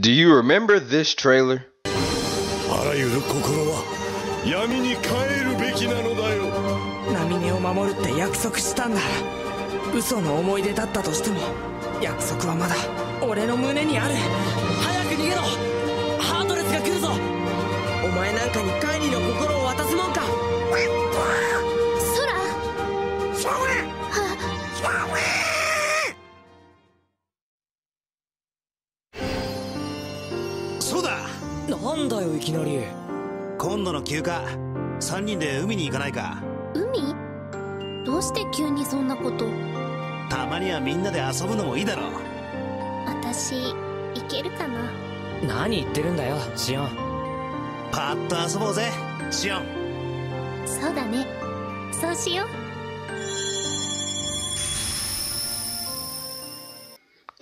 Do you remember this trailer? It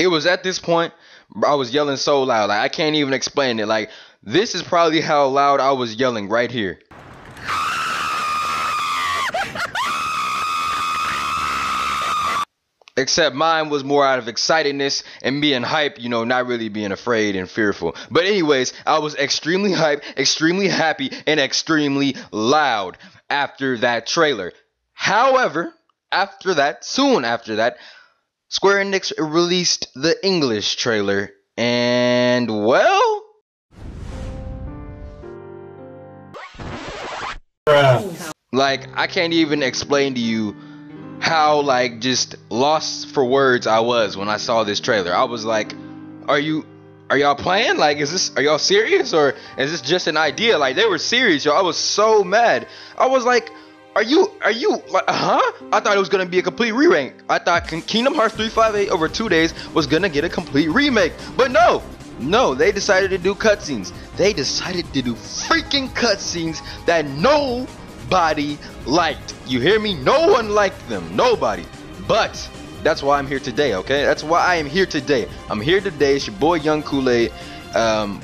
was at this point I was yelling so loud, like, I can't even explain it. Like, this is probably how loud I was yelling right here. Except mine was more out of excitedness and being hype, you know, not really being afraid and fearful. But anyways, I was extremely hype, extremely happy, and extremely loud after that trailer. However, after that, soon after that, Square Enix released the English trailer, and well... like, I can't even explain to you how, like, just lost for words I was when I saw this trailer. I was like, are y'all playing? Like, is this, are y'all serious, or is this just an idea? Like, they were serious, yo. I was so mad. I was like, are you like, huh? I thought it was gonna be a complete remake. I thought Kingdom Hearts 358/2 Days was gonna get a complete remake, but no, they decided to do cutscenes. They decided to do freaking cutscenes that nobody liked. You hear me? No one liked them. Nobody. But that's why I'm here today, okay? That's why I am here today. I'm here today. It's your boy Young Kool-Aid.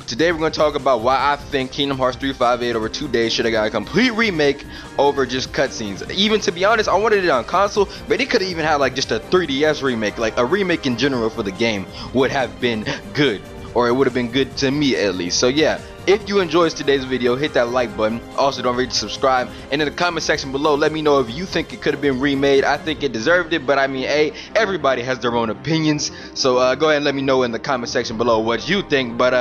Today we're going to talk about why I think Kingdom Hearts 358/2 Days should have got a complete remake over just cutscenes. Even, to be honest, I wanted it on console, but it could have even had like just a 3DS remake. Like, a remake in general for the game would have been good, or it would have been good to me at least. So yeah, if you enjoyed today's video, hit that like button. Also, don't forget to subscribe, and in the comment section below, let me know if you think it could have been remade. I think it deserved it, but I mean, hey, everybody has their own opinions, so go ahead and let me know in the comment section below what you think. But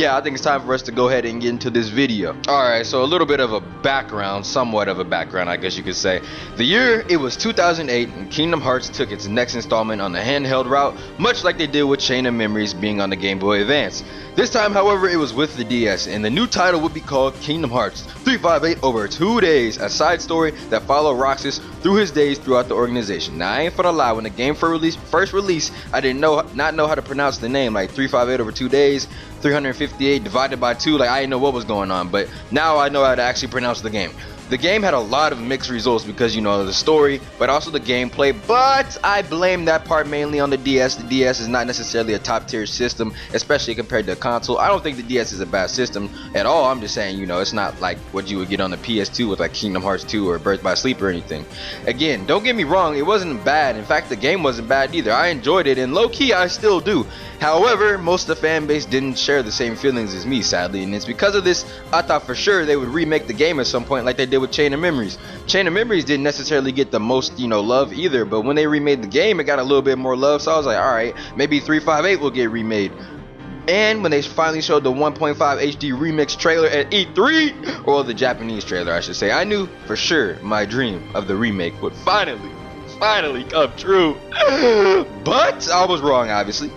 yeah, I think it's time for us to go ahead and get into this video. Alright, so a little bit of a background, somewhat of a background, I guess you could say. The year, it was 2008, and Kingdom Hearts took its next installment on the handheld route, much like they did with Chain of Memories being on the Game Boy Advance. This time, however, it was with the DS, and the new title would be called Kingdom Hearts 358/2 Days, a side story that followed Roxas through his days throughout the organization. Now, I ain't finna lie, when the game first released, I didn't know how to pronounce the name, like 358/2 days, 358 divided by 2, like, I didn't know what was going on, but now I know how to actually pronounce the game. The game had a lot of mixed results because, you know, the story, but also the gameplay, but I blame that part mainly on the DS. The DS is not necessarily a top tier system, especially compared to a console. I don't think the DS is a bad system at all. I'm just saying, you know, it's not like what you would get on the PS2 with like Kingdom Hearts 2 or Birth By Sleep or anything. Again, don't get me wrong, it wasn't bad. In fact, the game wasn't bad either. I enjoyed it, and low-key, I still do. However, most of the fan base didn't share the same feelings as me, sadly, and it's because of this, I thought for sure they would remake the game at some point like they did with Chain of Memories. Chain of Memories didn't necessarily get the most, you know, love either, but when they remade the game, it got a little bit more love, so I was like, alright, maybe 358 will get remade. And when they finally showed the 1.5 HD Remix trailer at E3, or the Japanese trailer, I should say, I knew for sure my dream of the remake would finally come true. But I was wrong, obviously.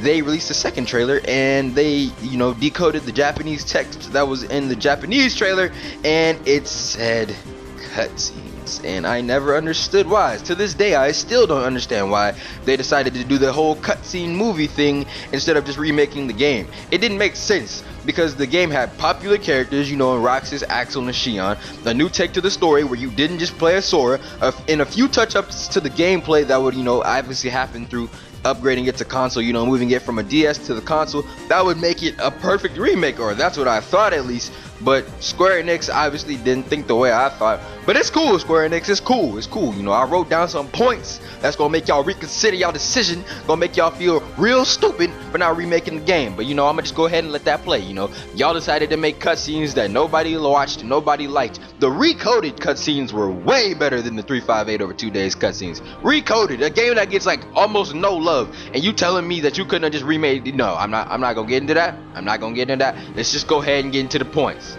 They released a second trailer, and they, you know, decoded the Japanese text that was in the Japanese trailer, and it said cutscenes, and I never understood why. To this day, I still don't understand why they decided to do the whole cutscene movie thing instead of just remaking the game. It didn't make sense, because the game had popular characters, you know, Roxas, Axel, and Xion, a new take to the story where you didn't just play as Sora, and a few touch-ups to the gameplay that would, you know, obviously happen through upgrading it to console, you know, moving it from a DS to the console. That would make it a perfect remake, or that's what I thought at least. But Square Enix obviously didn't think the way I thought, But it's cool, Square Enix. It's cool. It's cool. You know, I wrote down some points that's gonna make y'all reconsider y'all decision. Gonna make y'all feel real stupid for not remaking the game. But you know, I'm gonna just go ahead and let that play. You know, y'all decided to make cutscenes that nobody watched, nobody liked. The recoded cutscenes were way better than the 358/2 Days cutscenes. Recoded, a game that gets like almost no love, and you telling me that you couldn't have just remade it? No, I'm not gonna get into that. I'm not gonna get into that. Let's just go ahead and get into the points.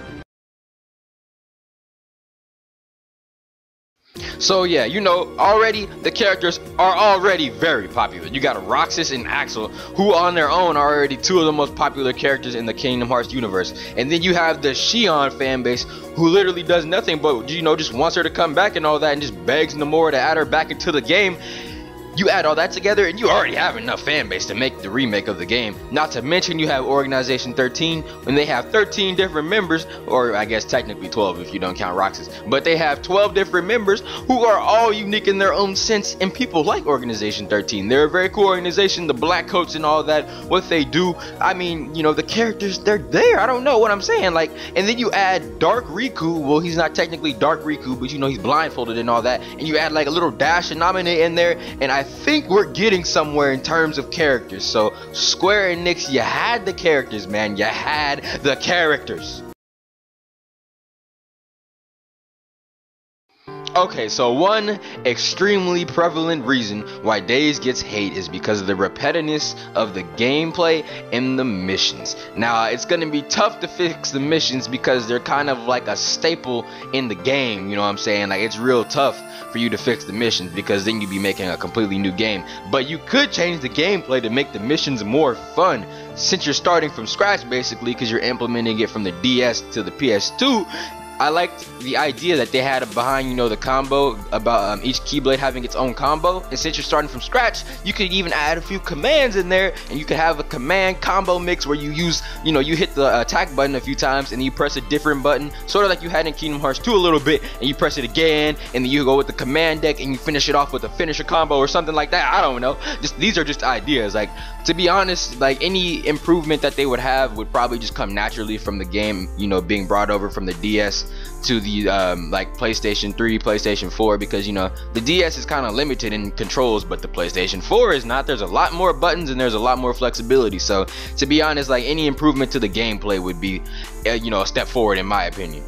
So yeah, you know, already the characters are already very popular. You got Roxas and Axel, who on their own are already two of the most popular characters in the Kingdom Hearts universe. And then you have the Xion fanbase, who literally does nothing but, you know, just wants her to come back and all that, and just begs Nomura to add her back into the game. You add all that together and you already have enough fanbase to make the remake of the game. Not to mention you have Organization 13, when they have 13 different members, or I guess technically 12 if you don't count Roxas, but they have 12 different members who are all unique in their own sense, and people like Organization 13. They're a very cool organization, the black coats and all that, what they do. I mean, you know, the characters, they're there. I don't know what I'm saying. Like, and then you add Dark Riku. Well, he's not technically Dark Riku, but you know, he's blindfolded and all that. And you add like a little dash of Namine in there, and I think we're getting somewhere in terms of characters. So Square Enix, you had the characters, man. You had the characters. Okay, so one extremely prevalent reason why Days gets hate is because of the repetitiveness of the gameplay and the missions. Now, it's going to be tough to fix the missions because they're kind of like a staple in the game, you know what I'm saying? Like, it's real tough for you to fix the missions because then you'd be making a completely new game. But you could change the gameplay to make the missions more fun, since you're starting from scratch basically because you're implementing it from the DS to the PS2. I liked the idea that they had behind, you know, the combo about each Keyblade having its own combo. And since you're starting from scratch, you could even add a few commands in there, and you could have a command combo mix where you use, you know, you hit the attack button a few times and you press a different button, sort of like you had in Kingdom Hearts 2 a little bit, and you press it again, and then you go with the command deck and you finish it off with a finisher combo or something like that. I don't know. Just these are just ideas. Like, to be honest, like any improvement that they would have would probably just come naturally from the game, you know, being brought over from the DS to the like PlayStation 3, PlayStation 4, because you know the DS is kind of limited in controls, but the PlayStation 4 is not. There's a lot more buttons and there's a lot more flexibility. So to be honest, like any improvement to the gameplay would be, you know, a step forward in my opinion.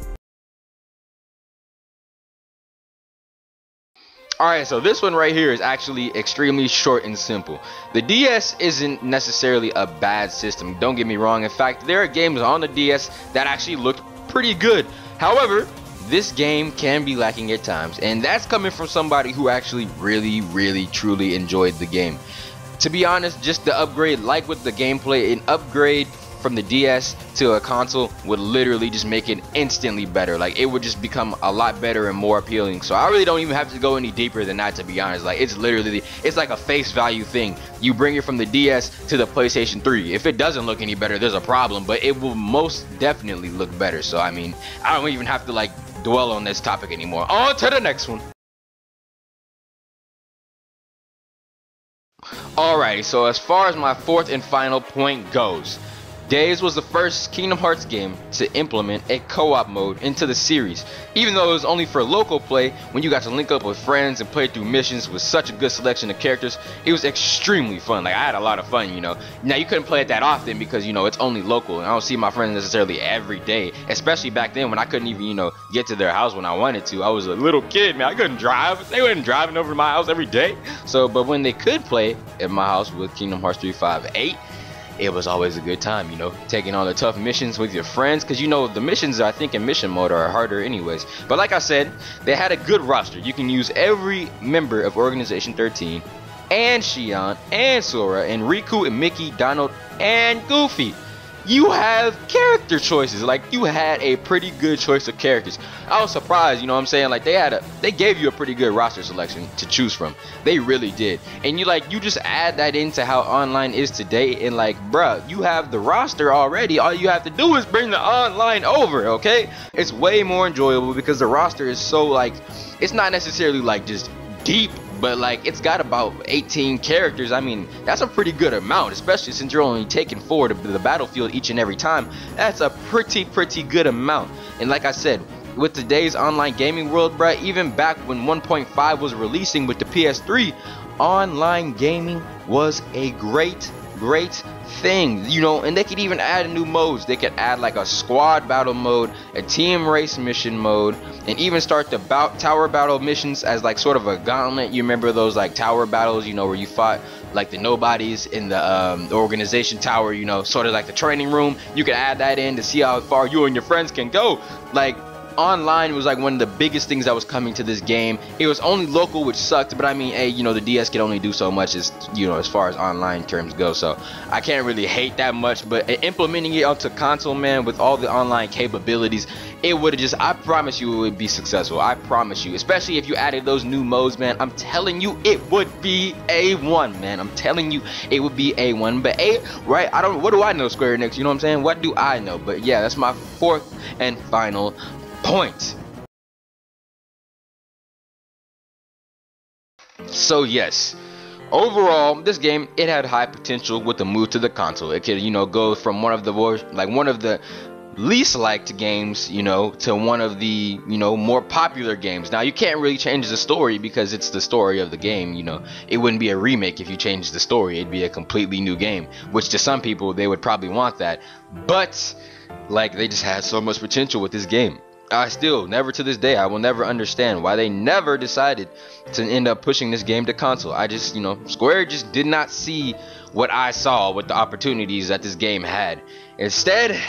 Alright, so this one right here is actually extremely short and simple. The DS isn't necessarily a bad system, don't get me wrong. In fact, there are games on the DS that actually looked pretty good. However, this game can be lacking at times, and that's coming from somebody who actually really truly enjoyed the game. To be honest, just the upgrade, like with the gameplay, an upgrade from the DS to a console would literally just make it instantly better. Like, it would just become a lot better and more appealing. So I really don't even have to go any deeper than that, to be honest. Like, it's literally, it's like a face value thing. You bring it from the DS to the PlayStation 3. If it doesn't look any better, there's a problem, but it will most definitely look better. So I mean, I don't even have to like dwell on this topic anymore. On to the next one. Alrighty, so as far as my fourth and final point goes, Days was the first Kingdom Hearts game to implement a co-op mode into the series. Even though it was only for local play, when you got to link up with friends and play through missions with such a good selection of characters, it was extremely fun. Like, I had a lot of fun, you know. Now, you couldn't play it that often because, you know, it's only local, and I don't see my friends necessarily every day, especially back then when I couldn't even, you know, get to their house when I wanted to. I was a little kid, man. I couldn't drive. They weren't driving over to my house every day. So, but when they could play at my house with Kingdom Hearts 358, it was always a good time, you know, taking on the tough missions with your friends, because you know the missions, I think in mission mode, are harder anyways. But like I said, they had a good roster. You can use every member of Organization 13 and Xion and Sora and Riku and Mickey, Donald and Goofy. You have character choices. Like, you had a pretty good choice of characters. I was surprised, you know what I'm saying? Like, they gave you a pretty good roster selection to choose from. They really did. And you like, you just add that into how online is today, and like, bruh, you have the roster already. All you have to do is bring the online over, okay? It's way more enjoyable because the roster is so like, it's not necessarily like just deep, but like it's got about 18 characters. I mean, that's a pretty good amount, especially since you're only taking 4 to the battlefield each and every time. That's a pretty good amount. And like I said, with today's online gaming world, bruh, even back when 1.5 was releasing with the PS3, online gaming was a great thing, you know. And they could even add new modes. They could add like a squad battle mode, a team race mission mode, and even start the tower battle missions as like sort of a gauntlet. You remember those like tower battles, you know, where you fought like the nobodies in the organization tower, you know, sort of like the training room. You could add that in to see how far you and your friends can go. Like, online was like one of the biggest things that was coming to this game. It was only local, which sucked, but I mean, hey, you know, the DS could only do so much as, you know, as far as online terms go, so I can't really hate that much. But implementing it onto console, man, with all the online capabilities, it would have just, I promise you, it would be successful. I promise you, especially if you added those new modes, man. I'm telling you, it would be A1, man. I'm telling you, it would be A1. But A, right, I don't, what do I know, Square Enix, you know what I'm saying? What do I know? But yeah, that's my fourth and final point. So yes, overall, this game, it had high potential with the move to the console. It could, you know, go from one of the least liked games, you know, to one of the, you know, more popular games. Now, you can't really change the story because it's the story of the game, you know. It wouldn't be a remake if you changed the story. It'd be a completely new game, which to some people, they would probably want that. But like, they just had so much potential with this game. I still, never to this day, I will never understand why they never decided to end up pushing this game to console. I just, you know, Square just did not see what I saw with the opportunities that this game had. Instead,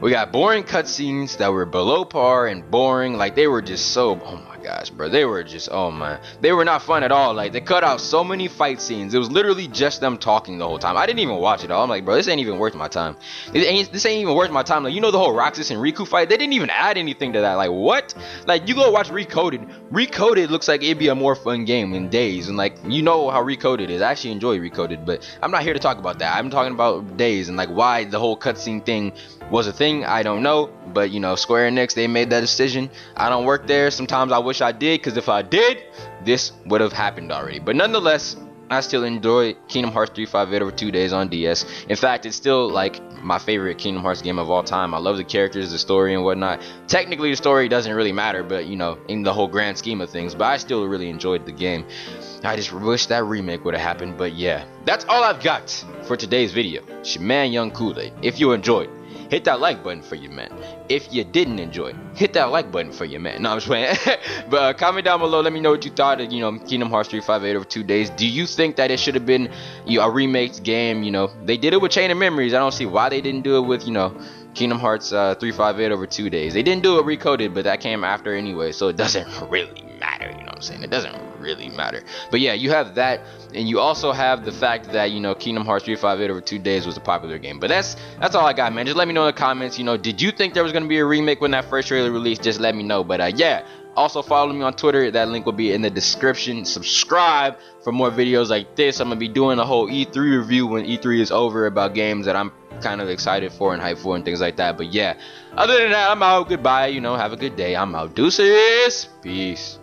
we got boring cutscenes that were below par and boring. Like, they were just so, oh my gosh, bro, they were just, oh my, they were not fun at all. Like, they cut out so many fight scenes. It was literally just them talking the whole time. I didn't even watch it all. I'm like, bro, this ain't even worth my time. This ain't even worth my time. Like, you know, the whole Roxas and Riku fight, they didn't even add anything to that. Like, what? Like, you go watch Recoded. Recoded looks like it'd be a more fun game in Days, and like, you know how Recoded is. I actually enjoy Recoded, but I'm not here to talk about that. I'm talking about Days and like why the whole cutscene thing was a thing. I don't know, but you know, Square Enix, they made that decision. I don't work there. Sometimes I wish I did, because if I did, this would have happened already. But nonetheless, I still enjoy Kingdom Hearts 358/2 Days on DS. In fact, it's still like my favorite Kingdom Hearts game of all time. I love the characters, the story, and whatnot. Technically, the story doesn't really matter, but you know, in the whole grand scheme of things, but I still really enjoyed the game. I just wish that remake would have happened. But yeah, that's all I've got for today's video. It's your man, Young Kool-Aid. If you enjoyed, hit that like button for your man. If you didn't enjoy, hit that like button for your man. No, I'm just playing. But comment down below. Let me know what you thought of, you know, Kingdom Hearts 358/2 Days. Do you think that it should have been, you know, a remaked game? You know, they did it with Chain of Memories. I don't see why they didn't do it with, you know, Kingdom Hearts 358/2 Days. They didn't do it Recoded, but that came after anyway, so it doesn't really matter. You know what I'm saying? It doesn't really matter. But yeah, you have that, and you also have the fact that, you know, Kingdom Hearts 358/2 Days was a popular game. But that's all I got, man. Just let me know in the comments, you know, did you think there was gonna be a remake when that first trailer released? Just let me know. But yeah, also follow me on Twitter. That link will be in the description. Subscribe for more videos like this. I'm gonna be doing a whole E3 review when E3 is over about games that I'm kind of excited for and hyped for and things like that. But yeah, other than that, I'm out. Goodbye. You know, have a good day. I'm out. Deuces. Peace.